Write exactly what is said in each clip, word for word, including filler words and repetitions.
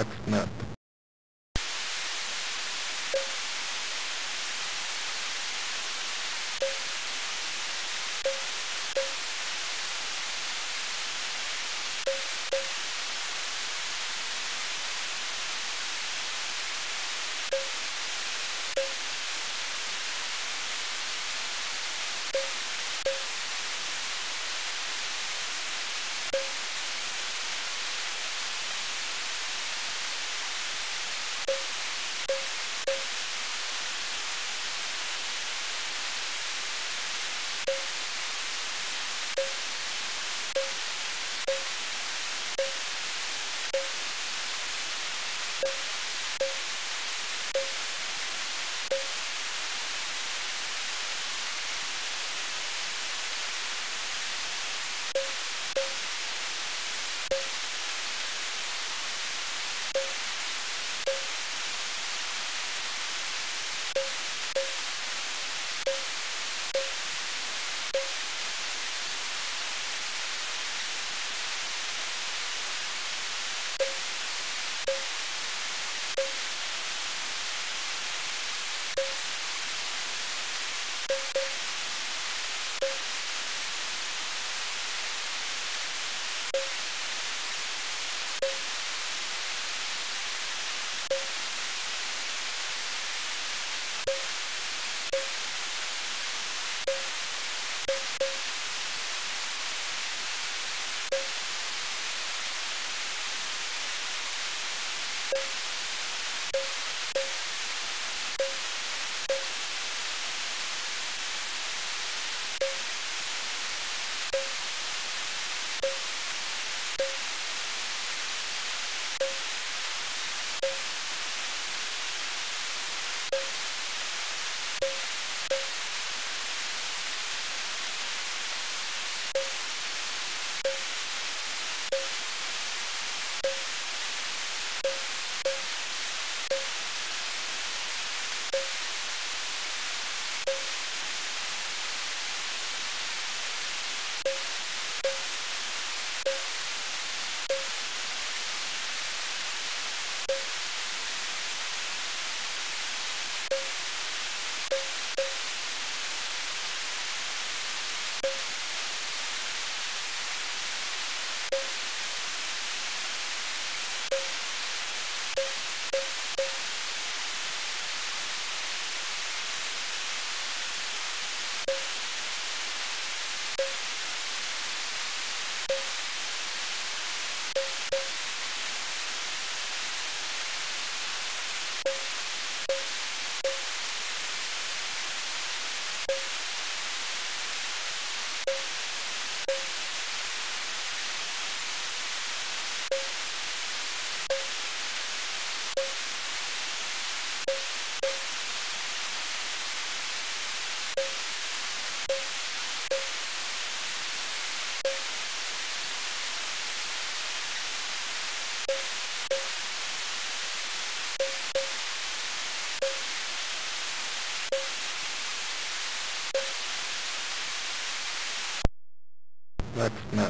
That's not. Let's not.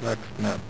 Let's not.